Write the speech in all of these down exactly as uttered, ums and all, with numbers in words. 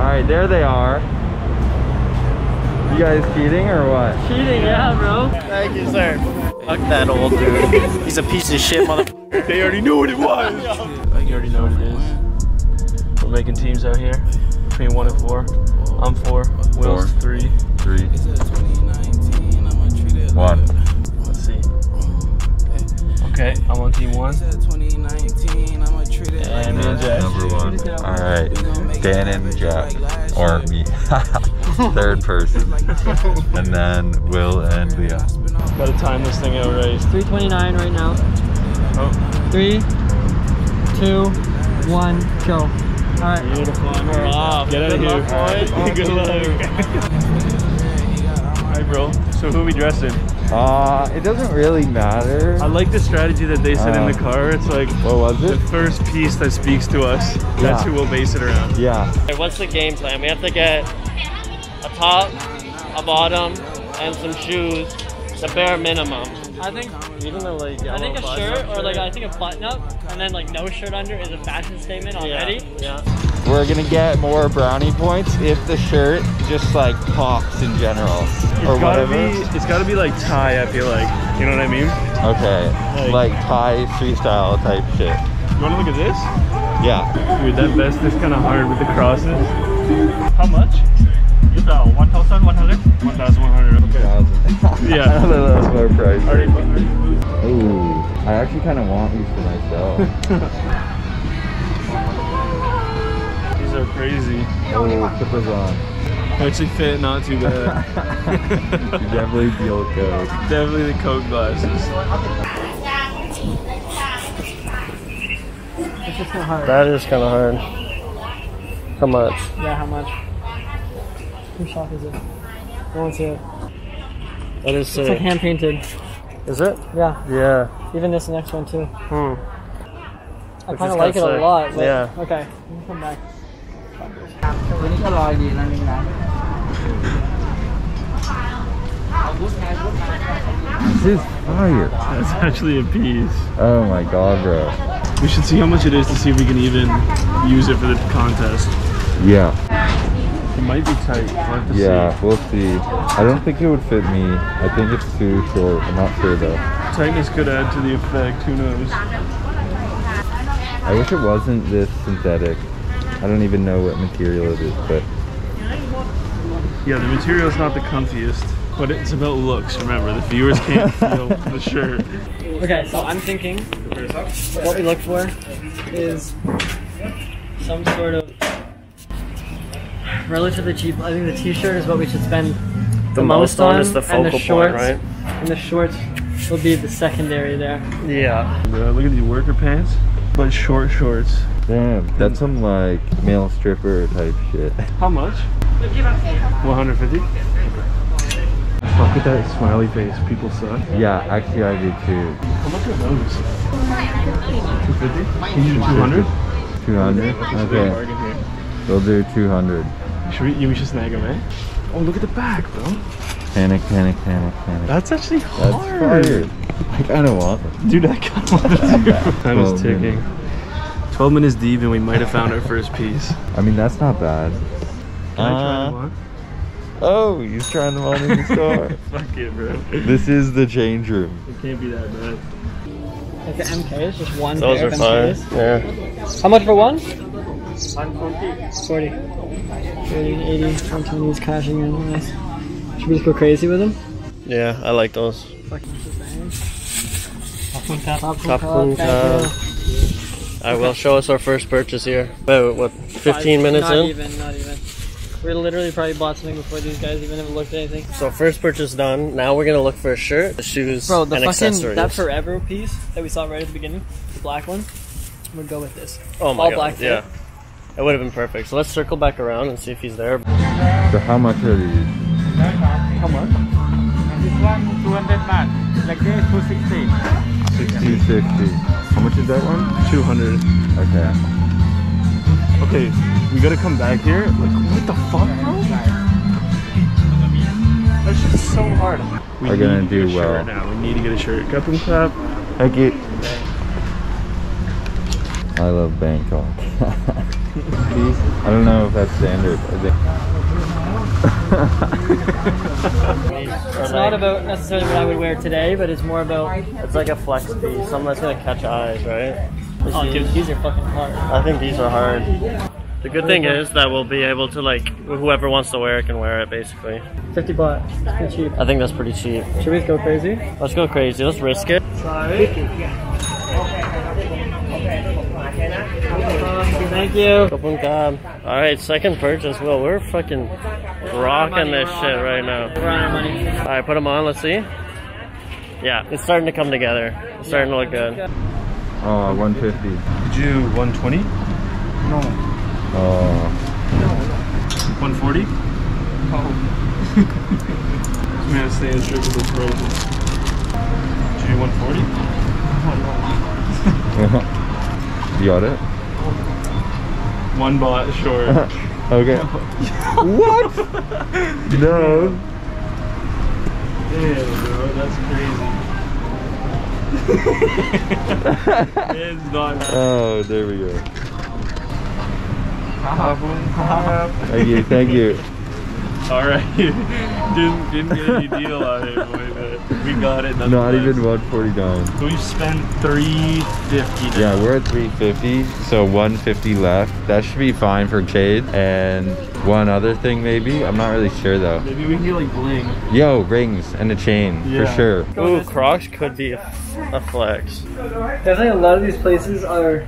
Alright, there they are. You guys cheating or what? Cheating, yeah, bro. Thank you, sir. Fuck that old dude. He's a piece of shit, motherfucker. They already knew what it was. I think you already know what it is. We're making teams out here between one and four. I'm four. Will's three. Three. One. Let's see. Okay, I'm on team one. And me and Jack. Number one. All right. Dan and Jack, or me. Third person. And then Will and Leo. Gotta time this thing out right. It's three twenty-nine right now. Oh. Three, two, one, go. All right. Beautiful. We're off. Get out of here. Good luck. All right, bro. So who are we dressing? Uh, it doesn't really matter. I like the strategy that they said uh, in the car. It's like, what was it? The first piece that speaks to us. Yeah. That's who we'll base it around. Yeah. Hey, what's the game plan? We have to get a top, a bottom, and some shoes. The bare minimum. I think even though like I think a shirt or like I think a button up and then like no shirt under is a fashion statement already. Yeah. yeah. We're gonna get more brownie points if the shirt just like pops in general, it's or gotta whatever. Be, it's gotta be like Thai, I feel like. You know what I mean? Okay, like, like Thai freestyle type shit. You wanna look at this? Yeah. Dude, that vest is kinda hard with the crosses. How much? It's uh, one thousand one hundred? one thousand one hundred, okay. one thousand. Yeah. I don't know, that was more price. Already right. Ooh, I actually kinda want these for myself. These are crazy. Oh, clippers on. Actually fit, not too bad. Definitely the old Coke. Definitely the Coke glasses. That is kind of hard. How much? Yeah, how much? Whose shop is it? No one's here. That is sick. It's like hand painted. Is it? Yeah. Yeah. Even this next one too. Hmm. I kind of like it sick. a lot. But yeah. Okay. We'll come back. This is fire. That's actually a piece. Oh my god, bro. We should see how much it is to see if we can even use it for the contest. Yeah. It might be tight. We'll have to yeah, see. we'll see. I don't think it would fit me. I think it's too short. I'm not sure though. Tightness could add to the effect. Who knows? I wish it wasn't this synthetic. I don't even know what material it is, but... Yeah, the material is not the comfiest, but it's about looks, remember. The viewers can't feel the shirt. Okay, so I'm thinking what we look for is some sort of relatively cheap... I think the t-shirt is what we should spend the, the most, most on, on is the focal and the shorts, point, right? And the shorts will be the secondary there. Yeah. Uh, look at these worker pants, but short shorts. Damn, that's some like male stripper type shit. How much? one hundred fifty? Fuck with that smiley face, people suck. Yeah, actually I do too. How much are those? two fifty? You do two hundred? two hundred? Okay. We'll do two hundred. Should we, we should snag them, eh? Oh, look at the back, bro. Panic, panic, panic, panic. That's actually hard. That's hard. I kinda want them. Dude, I kinda want them too. Time is ticking. Minutes. twelve minutes deep and we might have found our first piece. I mean, that's not bad. Can uh, I try them on? Oh, he's trying them on in the store. Fuck it, bro. This is the change room. It can't be that bad. Like the M Ks, just one Those pair of M Ks. Yeah. How much for one? one forty. forty. thirty, eighty, sometimes cashing in. Nice. Should we just go crazy with them? Yeah, I like those. Fuck. Top I will show us our first purchase here. About what, fifteen minutes in? Not even, not even. We literally probably bought something before these guys even have looked at anything. So first purchase done. Now we're gonna look for a shirt, the shoes, Bro, the and fucking, accessories. That Forever piece that we saw right at the beginning, the black one. We'll go with this. Oh my All god! Black fit. Yeah, it would have been perfect. So let's circle back around and see if he's there. So how much are these? How much? This one two hundred baht. Like this two sixty. sixty, sixty. How much is that one? two hundred. Okay. Okay, we gotta come back here. Like, what the fuck, bro? That's just so hard. We We're gonna do well. Now. We need to get a shirt. Cup and clap. Thank you. I love Bangkok. I don't know if that's standard. It's not about necessarily what I would wear today, but it's more about it's like a flex piece, something that's gonna catch eyes, right? Oh, these, dude, these are fucking hard. I think these are hard. The good thing is that we'll be able to, like, whoever wants to wear it can wear it, basically. fifty baht. It's pretty cheap. I think that's pretty cheap. Should we go crazy? Let's go crazy. Let's risk it. Try it. Thank you. Alright, second purchase. Well, we're fucking rocking this shit right now. We're on our money. Alright, put them on. Let's see. Yeah, it's starting to come together. It's starting to look good. Oh, one fifty. Did you one twenty? No. Oh. one forty? Oh. This man stays drippable frozen. Did you do one forty? Oh no. You got it? One baht short. Okay. What? No. Damn, bro, that's crazy. It's not happening. Oh, there we go. Thank you, thank you. Alright, didn't, didn't get any deal on it, boy, but we got it. Not even one forty-nine. We've spent three fifty. Yeah, we're at three fifty, so one fifty left. That should be fine for Jade and one other thing, maybe. I'm not really sure though. Maybe we can get like bling. Yo, rings and a chain, yeah. For sure. Oh, Crocs could be a, a flex. Definitely a lot of these places are.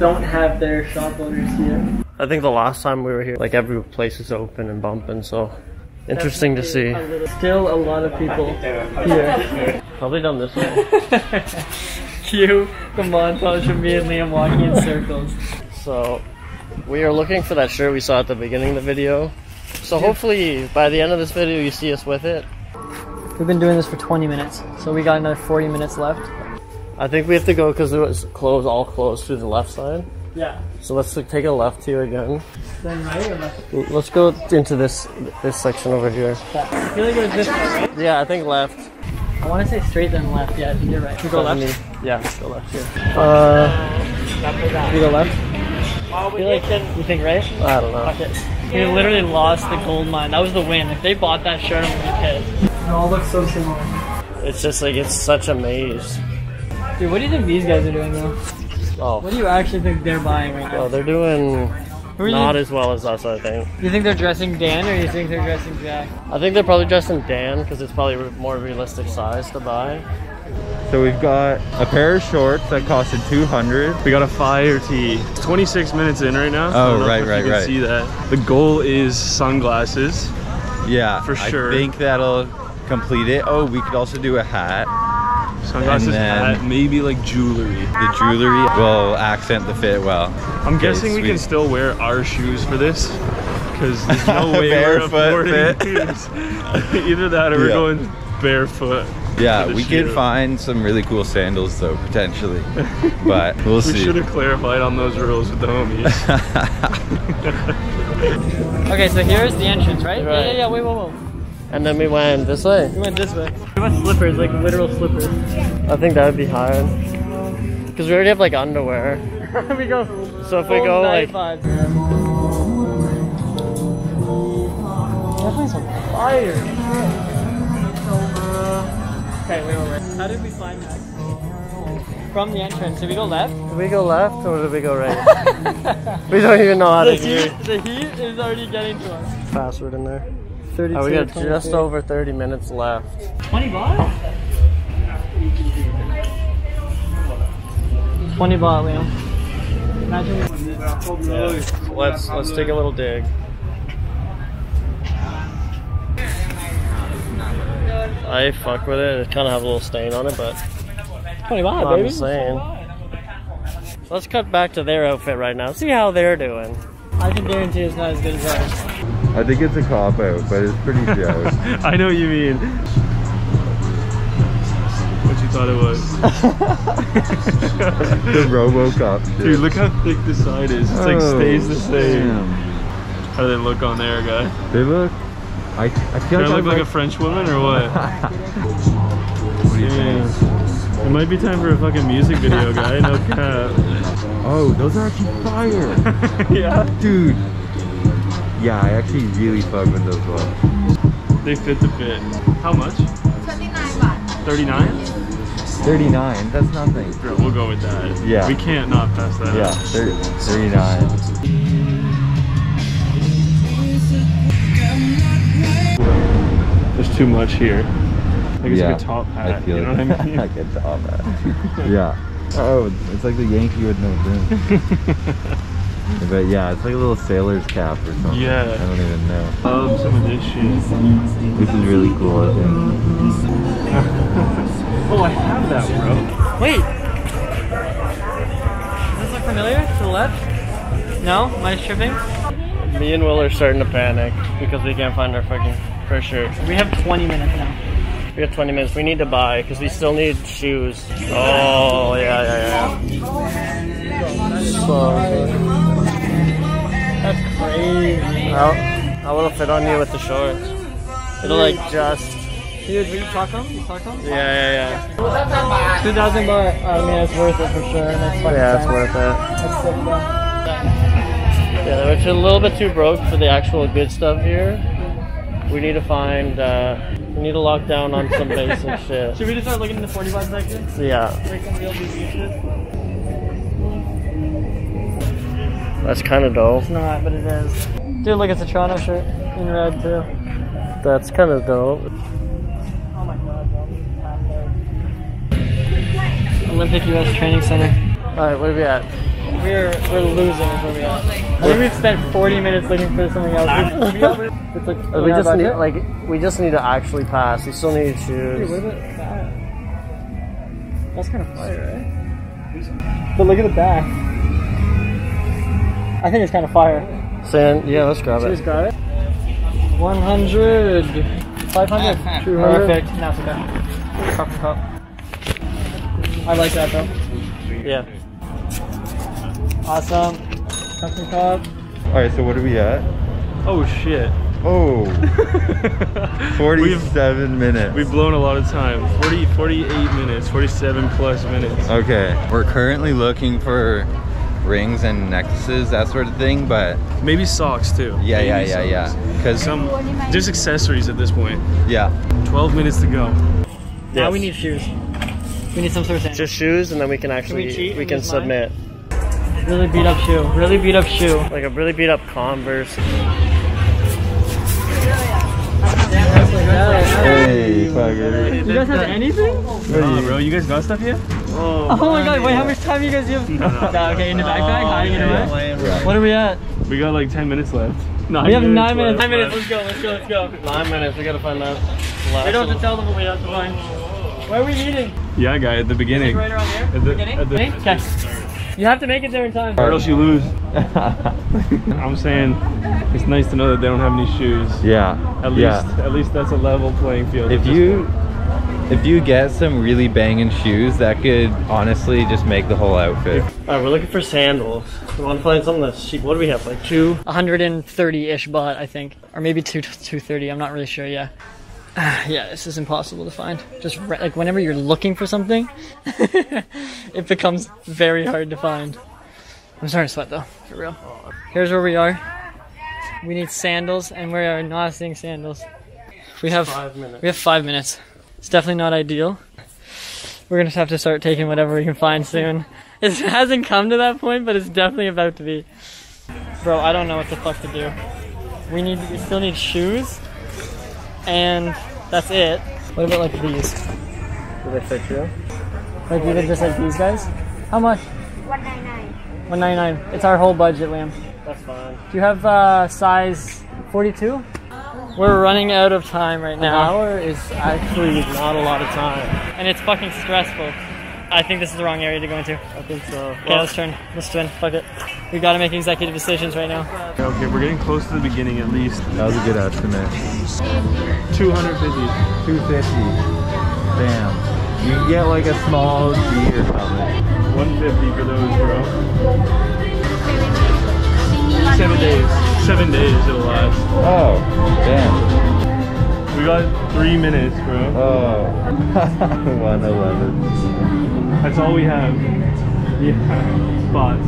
Don't have their shop owners here. I think the last time we were here, like every place is open and bumping, so interesting to see. Still a lot of people here. Probably done this one. Cue the montage of me and Liam walking in circles. So we are looking for that shirt we saw at the beginning of the video. So hopefully by the end of this video you see us with it. We've been doing this for twenty minutes, so we got another forty minutes left. I think we have to go because it was closed, all closed through the left side. Yeah. So let's take a left here again. Then right or left? Let's go into this this section over here. Yeah. I feel like it was this way, right? Yeah, I think left. I want to say straight then left. Yeah, I think you're right. We go left? Me. Yeah, let's go left here. Uh, uh we go left? Well, we like, you think right? I don't know. Okay. We literally lost the gold mine. That was the win. If they bought that shirt, I'm going to be pissed. It all looks so similar. It's just like, it's such a maze. Dude, what do you think these guys are doing though? Oh. What do you actually think they're buying right now? Oh, they're doing not as well as us, I think. You think they're dressing Dan or you think they're dressing Jack? I think they're probably dressing Dan because it's probably more realistic size to buy. So we've got a pair of shorts that costed two hundred. We got a fire tee. It's twenty-six minutes in right now. Oh, so right, if right, you can right. See that. The goal is sunglasses. Yeah, for sure. I think that'll complete it. Oh, we could also do a hat. Sunglasses, hat, maybe like jewelry. The jewelry will accent the fit well. I'm okay, guessing sweet. We can still wear our shoes for this because there's no way we're affording shoes. Either that or yeah. We're going barefoot. Yeah, we shoe. Could find some really cool sandals though, potentially. But we'll we see. We should have clarified on those rules with the homies. Okay, so here's the entrance, right? right. Yeah, yeah, yeah, wait, whoa, whoa. And then we went this way. We went this way. We went slippers, like literal slippers. I think that would be hard. Because we already have like underwear. We go. So if we go like. Vibes. Definitely some fire. Okay, wait, wait, wait. How did we find that? From the entrance. Did we go left? Did we go left or did we go right? We don't even know how to do it. The heat is already getting to us. Password in there. Oh, we got just over thirty minutes left. twenty baht? twenty baht, Liam. Imagine yeah. Let's let's take a little dig. I fuck with it. It kind of have a little stain on it, but twenty baht, baby. I'm saying. Let's cut back to their outfit right now. See how they're doing. I can guarantee it's not as good as ours. I think it's a cop-out, but it's pretty jealous. I know what you mean. What you thought it was. The Robocop shit. Dude, look how thick the side is. It's oh, like stays the same. Damn. How do they look on there, guy? They look... I, I feel Do like I look like, like a French woman or what? What do you think? It might be time for a fucking music video, guy. No cap. Oh, those are actually fire. Yeah, dude. Yeah, I actually really fuck with those ones. They fit the bit. How much? Thirty-nine baht. Thirty-nine. Thirty-nine. That's nothing. Bro, we'll go with that. Yeah. We can't not pass that. Yeah. Thirty-nine. There's too much here. Like it's yeah, like a top hat. I feel you know like, what I mean? Like a top hat. Yeah. Oh, it's like the Yankee with no brim. But yeah, it's like a little sailor's cap or something. Yeah. I don't even know. I love some of this shit. This is really cool, I think. Oh, I have that, bro. Wait. Does this look familiar to the left? No? Am I tripping? Me and Will are starting to panic because we can't find our fucking... For sure. We have twenty minutes now. We have twenty minutes. We need to buy because we still need shoes. Oh, yeah, yeah, yeah. So good. That's crazy. How, how will it fit on you with the shorts? It'll like just... Dude, will you talk on? You talk on? Yeah, yeah, yeah. two thousand baht. I mean, it's worth it for sure. It's yeah, it's worth it. That's sick, bro. Yeah, they're a little bit too broke for the actual good stuff here. We need to find, uh, we need to lock down on some basic shit. Should we just start looking in the forty baht section? Yeah. Like some real boutique shit? That's kind of dull. It's not, but it is. Dude, look, it's a Toronto shirt in red, too. That's kind of dope. Oh my god, bro. Olympic U S Training Center. Alright, where are we at? We're, we're losing is where we are. I think we've spent forty minutes looking for something else. We, we, it's like, we, we just need, like, we just need to actually pass. We still need to choose. Dude, what about that? That's kind of fire, right? But look at the back. I think it's kind of fire. Sand, yeah, let's grab it. Let's grab it. one hundred. five hundred. Uh, two hundred. Perfect. Now it's okay. Cup to cup. I like that, though. Yeah. Awesome. Cup to cup. Alright, so what are we at? Oh shit. Oh. forty-seven we've, minutes. We've blown a lot of time. forty, forty-eight minutes, forty-seven plus minutes. Okay. We're currently looking for rings and necklaces, that sort of thing, but... Maybe socks too. Yeah, yeah, yeah, yeah. Because some... Just accessories at this point. Yeah. twelve minutes to go. Yes. Now we need shoes. We need some sort of thing. Just shoes and then we can actually... Can we, we can submit. Mine? Really beat up shoe. Really beat up shoe. Like a really beat up Converse. Hey, fucker. You guys have anything? No, bro. You guys got stuff here? Oh, oh my god. Wait, how much time you guys have? No, okay, in the backpack? Oh, hiding yeah. it away? What are we at? We got like ten minutes left. Nine we have nine minutes. Nine minutes. Let's go. Let's go. Let's go. Nine minutes. We gotta find out. We don't have to tell them what we have to find. Where are we meeting? Yeah, guy. At the beginning. Right around here? At the beginning? At the okay. You have to make it there in time. Or else you lose. I'm saying it's nice to know that they don't have any shoes. Yeah. At least yeah. at least that's a level playing field. If you point. if you get some really banging shoes, that could honestly just make the whole outfit. Alright, we're looking for sandals. We want to find something that's cheap. What do we have? Like two one hundred thirty-ish baht, I think. Or maybe two two thirty, I'm not really sure, yeah. Yeah, this is impossible to find. Just re like whenever you're looking for something, it becomes very hard to find. I'm starting to sweat though, for real. Here's where we are. We need sandals, and we are not seeing sandals. We have five minutes. We have five minutes. It's definitely not ideal. We're gonna have to start taking whatever we can find soon. It hasn't come to that point, but it's definitely about to be. Bro, I don't know what the fuck to do. We need. We still need shoes. And that's it. What about like these? Do they fit you? Like even just like these guys? How much? one ninety-nine. one ninety-nine. It's our whole budget, Liam. That's fine. Do you have uh, size forty-two? We're running out of time right now. An hour is actually not a lot of time. And it's fucking stressful. I think this is the wrong area to go into. I think so. Okay, well, let's turn. Let's turn. Fuck it. We gotta make executive decisions right now. Okay, we're getting close to the beginning at least. That was a good estimate. two fifty. two fifty. Damn. You can get like a small D or something. one fifty for those, bro. Seven days. Seven days it'll last. Oh, damn. We got three minutes, bro. Oh. one eleven. That's all we have. Yeah. Spot.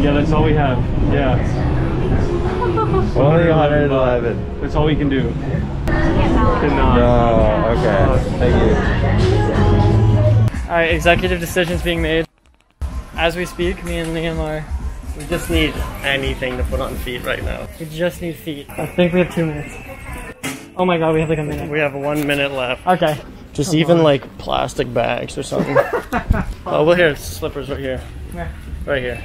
Yeah, that's all we have. Yeah. Only one eleven. That's all we can do. Cannot. No. Okay. Uh, Thank you. All right. Executive decisions being made. As we speak, me and Liam are. We just need anything to put on feet right now. We just need feet. I think we have two minutes. Oh my god, we have like a minute. We have one minute left. Okay. Just Come even on. like plastic bags or something. Oh, well, here, slippers right here. Where? Right here.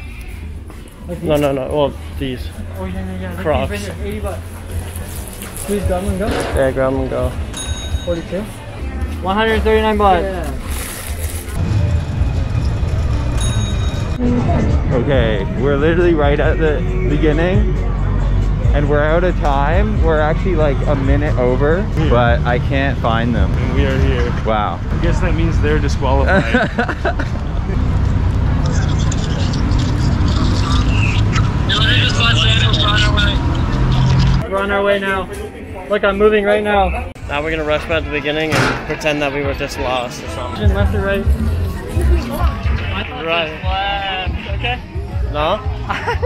Like no, no, no. Well, these. Oh, yeah, yeah. Crocs. These right here, eighty bucks. Please grab them and go. Yeah, grab them and go. forty-two. one hundred thirty-nine baht. Yeah. Okay, we're literally right at the beginning and we're out of time. We're actually like a minute over, here. But I can't find them. And we are here. Wow. I guess that means they're disqualified. We're on our way now. Look, I'm moving right now. Now we're going to rush back to the beginning and pretend that we were just lost or something. Left or right? Right. Okay. No? I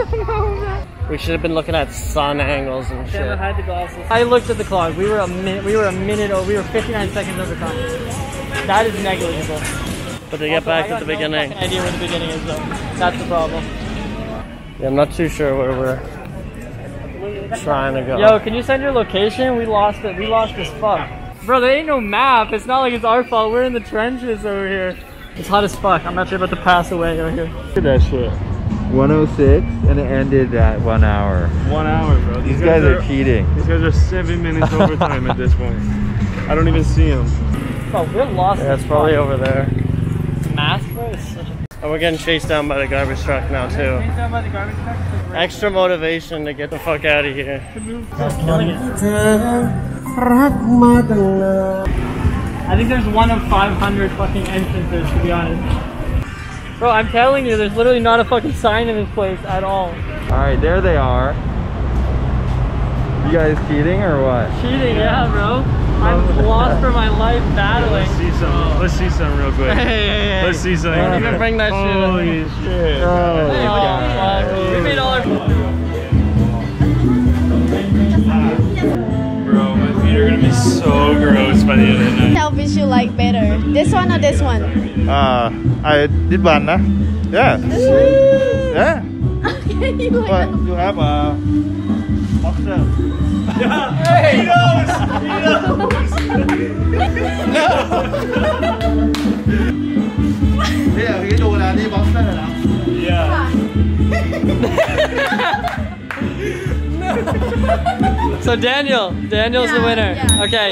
don't know. We should have been looking at sun angles and shit. Never had the glasses. I looked at the clock. We were a minute. We were a minute. Oh, we were fifty-nine seconds over time. That is negligible. But to get also, back to the beginning. I have no idea where the beginning is though. That's the problem. Yeah, I'm not too sure where we're trying to go. Yo, can you send your location? We lost it. We lost this fuck. Bro, there ain't no map. It's not like it's our fault. We're in the trenches over here. It's hot as fuck. I'm actually about to pass away right here. Look at that shit. one oh six, and it ended at one hour. One hour, bro. These, these guys, guys are, are cheating. These guys are seven minutes overtime at this point. I don't even see them. Oh, we're lost. Yeah, it's probably time. Over there. Mask first. And we're getting chased down by the garbage truck now, too. Chased down by the garbage truck. Extra motivation to get the fuck out of here. Just killing it. I think there's one of five hundred fucking entrances, to be honest. Bro, I'm telling you, there's literally not a fucking sign in this place at all. Alright, there they are. You guys cheating or what? Cheating, yeah, bro. I'm lost for my life battling. Let's see some. Let's see some real quick. Hey, hey, hey. Let's see some. You can yeah. bring that shit up. Holy shit. shit. Oh, hey, God. God. We made all our... Bro, my feet are gonna be so gross by the end of the night. Tell which you like better, this one or this one? Uh, I did one, nah. Yeah. Ooh. Yeah. Okay, you like that. You have a boxer. Yeah. Hey. He knows. He knows. No. Yeah, you do that. You boxer, nah. Yeah. So Daniel, Daniel's yeah, the winner. Yeah. Okay.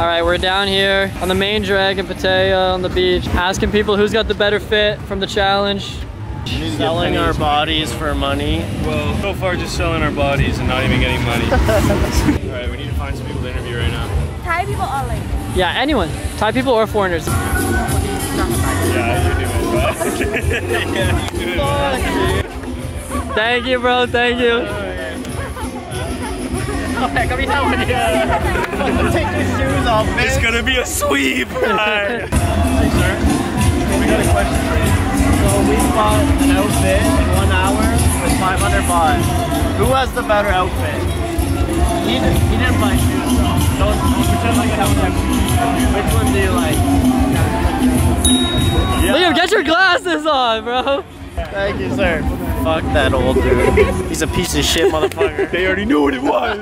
All right, we're down here on the main drag in Pattaya on the beach, asking people who's got the better fit from the challenge. Selling our bodies for money. Well, so far just selling our bodies and not even getting money. All right, we need to find some people to interview right now. Thai people or like? Yeah, anyone. Thai people or foreigners. Yeah, you're doing it. Yeah, you're doing it. Oh, thank you, bro. Thank you. Take your shoes off, man. It's gonna be a sweep! Alright. Hey, sir. We got a question for you. So we bought an outfit in one hour with five hundred baht. Who has the better outfit? He didn't, he didn't buy shoes, so don't, don't pretend like I have time. Which one do you like? Yeah. Liam, get your glasses on, bro! Thank you, sir. Fuck that old dude. He's a piece of shit, motherfucker. They already knew what it was.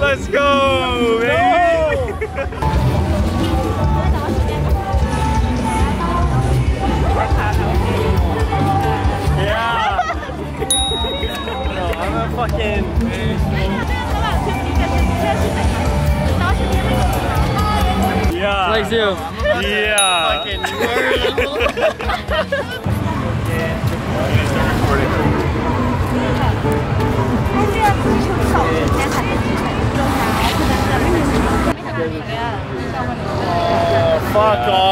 Let's go, man. I'm a fucking... Yeah. Like you. Yeah. Fucking yeah.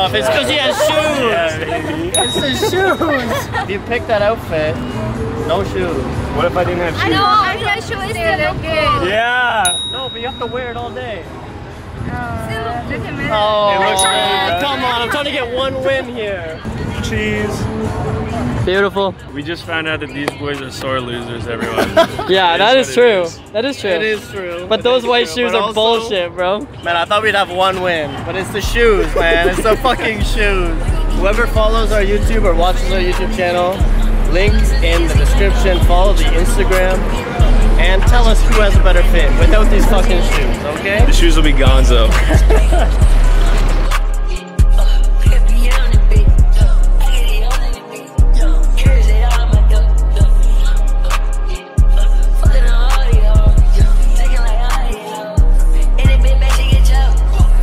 off. It's because he has shoes. It's his shoes. If you pick that outfit, no shoes. What if I didn't have shoes? I know. I know. Shoes still look good. Yeah. No, but you have to wear it all day. Uh, still look good. Oh, it looks good. Come on, I'm trying to get one win here. Cheese. Beautiful. We just found out that these boys are sore losers, everyone. Yeah, that is true. That is true. It is true. But those white shoes are bullshit, bro. Man, I thought we'd have one win, but it's the shoes, man. It's the fucking shoes. Whoever follows our YouTube or watches our YouTube channel, link in the description. Follow the Instagram and tell us who has a better fit without these fucking shoes, okay? The shoes will be gonzo.